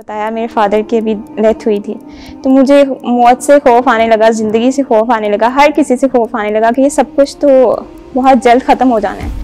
बताया मेरे फादर की अभी डेथ हुई थी, तो मुझे मौत से खौफ आने लगा, ज़िंदगी से खौफ आने लगा, हर किसी से खौफ आने लगा कि ये सब कुछ तो बहुत जल्द ख़त्म हो जाना है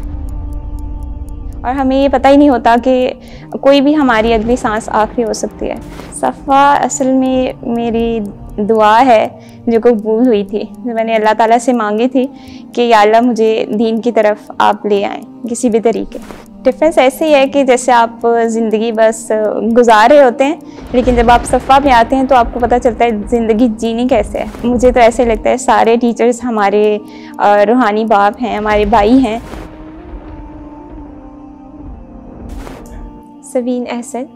और हमें ये पता ही नहीं होता कि कोई भी हमारी अगली सांस आखिरी हो सकती है। सफ़ा असल में मेरी दुआ है जो कबूल हुई थी, जो मैंने अल्लाह ताला से मांगी थी कि या अल्लाह मुझे दीन की तरफ आप ले आएँ किसी भी तरीके। डिफरेंस ऐसे ही है कि जैसे आप ज़िंदगी बस गुजार रहे होते हैं, लेकिन जब आप सफ़ा में आते हैं तो आपको पता चलता है ज़िंदगी जीनी कैसे है। मुझे तो ऐसे लगता है सारे टीचर्स हमारे रूहानी बाप हैं, हमारे भाई हैं। सबीन अरशद,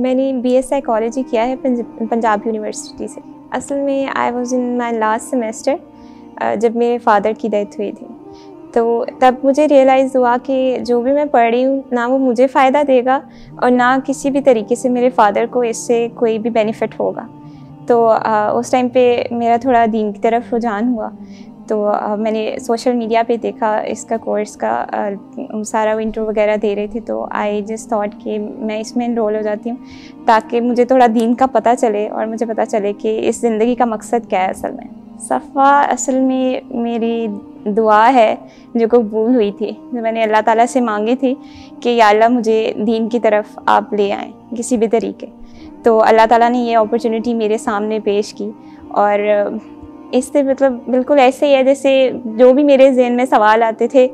मैंने BA साइकोलॉजी किया है पंजाब यूनिवर्सिटी से। असल में I was in my last semester जब मेरे फादर की डेथ हुई थी, तो तब मुझे रियलाइज़ हुआ कि जो भी मैं पढ़ रही हूँ ना वो मुझे फ़ायदा देगा और ना किसी भी तरीके से मेरे फादर को इससे कोई भी बेनिफिट होगा। तो उस टाइम पे मेरा थोड़ा दीन की तरफ रुझान हुआ, तो मैंने सोशल मीडिया पे देखा इसका कोर्स का सारा इंट्रो वगैरह दे रहे थे, तो आई जस्ट थॉट कि मैं इसमें इनरोल हो जाती हूँ ताकि मुझे थोड़ा दीन का पता चले और मुझे पता चले कि इस ज़िंदगी का मकसद क्या है असल में। सफ़ा असल में मेरी दुआ है जो कबूल हुई थी, जो मैंने अल्लाह ताला से मांगी थी कि या अल्लाह मुझे दीन की तरफ आप ले आएँ किसी भी तरीके, तो अल्लाह ताला ने ये अपॉर्चुनिटी मेरे सामने पेश की। और इससे मतलब बिल्कुल ऐसे ही है जैसे जो भी मेरे जहन में सवाल आते थे,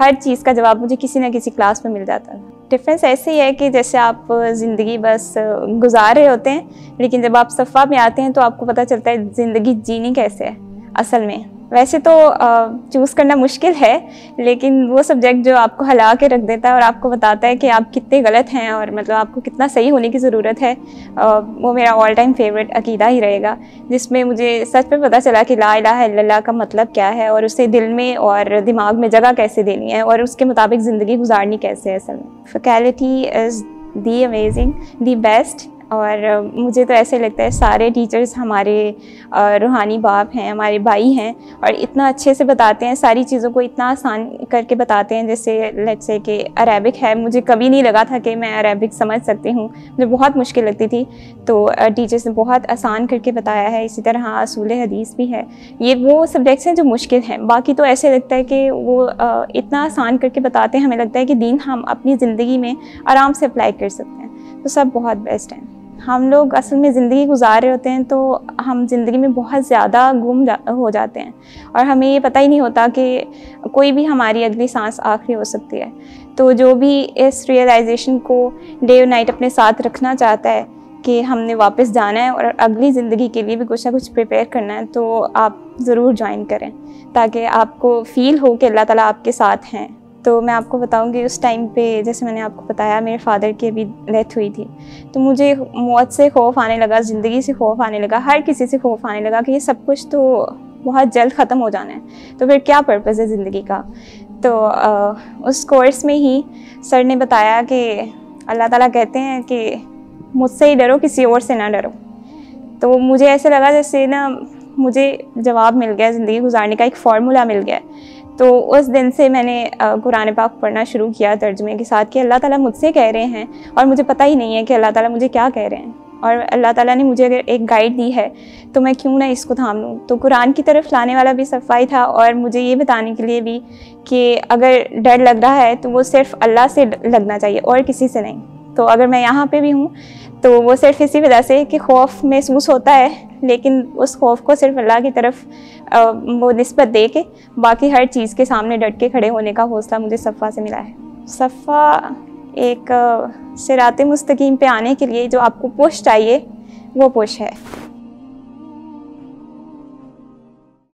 हर चीज़ का जवाब मुझे किसी ना किसी क्लास में मिल जाता था। डिफरेंस ऐसे ही है कि जैसे आप ज़िंदगी बस गुजार रहे होते हैं, लेकिन जब आप सफ़ा में आते हैं तो आपको पता चलता है ज़िंदगी जीनी कैसे है असल में। वैसे तो चूज़ करना मुश्किल है, लेकिन वो सब्जेक्ट जो आपको हिला के रख देता है और आपको बताता है कि आप कितने गलत हैं और मतलब आपको कितना सही होने की ज़रूरत है, वो मेरा ऑल टाइम फेवरेट अकीदा ही रहेगा, जिसमें मुझे सच में पता चला कि ला इलाहा इल्लल्लाह का मतलब क्या है और उसे दिल में और दिमाग में जगह कैसे देनी है और उसके मुताबिक ज़िंदगी गुजारनी कैसे है असल में। Faculty is the amazing, the best, और मुझे तो ऐसे लगता है सारे टीचर्स हमारे रूहानी बाप हैं, हमारे भाई हैं और इतना अच्छे से बताते हैं, सारी चीज़ों को इतना आसान करके बताते हैं। जैसे लेट्स से कि अरेबिक है, मुझे कभी नहीं लगा था कि मैं अरेबिक समझ सकती हूँ, मुझे बहुत मुश्किल लगती थी, तो टीचर्स ने बहुत आसान करके बताया है। इसी तरह उसूल हदीस भी है। ये वो सब्जेक्ट्स हैं जो मुश्किल हैं, बाकी तो ऐसे लगता है कि वो इतना आसान करके बताते हैं, हमें लगता है कि दीन हम अपनी ज़िंदगी में आराम से अप्लाई कर सकते हैं, तो सब बहुत बेस्ट हैं। हम लोग असल में ज़िंदगी गुजार रहे होते हैं तो हम ज़िंदगी में बहुत ज़्यादा गुम हो जाते हैं और हमें ये पता ही नहीं होता कि कोई भी हमारी अगली सांस आखिरी हो सकती है। तो जो भी इस रियलाइजेशन को डे और नाइट अपने साथ रखना चाहता है कि हमने वापस जाना है और अगली ज़िंदगी के लिए भी कुछ ना कुछ प्रिपेयर करना है, तो आप ज़रूर ज्वाइन करें ताकि आपको फ़ील हो कि अल्लाह ताला आपके साथ हैं। तो मैं आपको बताऊंगी उस टाइम पे, जैसे मैंने आपको बताया मेरे फादर की अभी डेथ हुई थी, तो मुझे मौत से खौफ आने लगा, ज़िंदगी से खौफ आने लगा, हर किसी से खौफ आने लगा कि ये सब कुछ तो बहुत जल्द ख़त्म हो जाना है, तो फिर क्या पर्पज़ है ज़िंदगी का। तो उस कोर्स में ही सर ने बताया कि अल्लाह ताला कहते हैं कि मुझसे ही डरो, किसी और से ना डरो, तो मुझे ऐसे लगा जैसे ना मुझे जवाब मिल गया, ज़िंदगी गुजारने का एक फार्मूला मिल गया। तो उस दिन से मैंने कुरान पाक पढ़ना शुरू किया तर्जुमे के साथ कि अल्लाह ताला मुझसे कह रहे हैं और मुझे पता ही नहीं है कि अल्लाह ताला मुझे क्या कह रहे हैं, और अल्लाह ताला ने मुझे अगर एक गाइड दी है तो मैं क्यों ना इसको थाम लूँ। तो कुरान की तरफ लाने वाला भी सफ़ाई था और मुझे ये बताने के लिए भी कि अगर डर लग रहा है तो वो सिर्फ़ अल्लाह से लगना चाहिए और किसी से नहीं। तो अगर मैं यहाँ पे भी हूँ तो वो सिर्फ इसी वजह से कि खौफ महसूस होता है, लेकिन उस खौफ को सिर्फ अल्लाह की तरफ वो निस्बत दे के बाकी हर चीज़ के सामने डट के खड़े होने का हौसला मुझे सफ़ा से मिला है। सफ़ा एक सिराते मुस्तकीम पे आने के लिए जो आपको पुश चाहिए वो पुश है।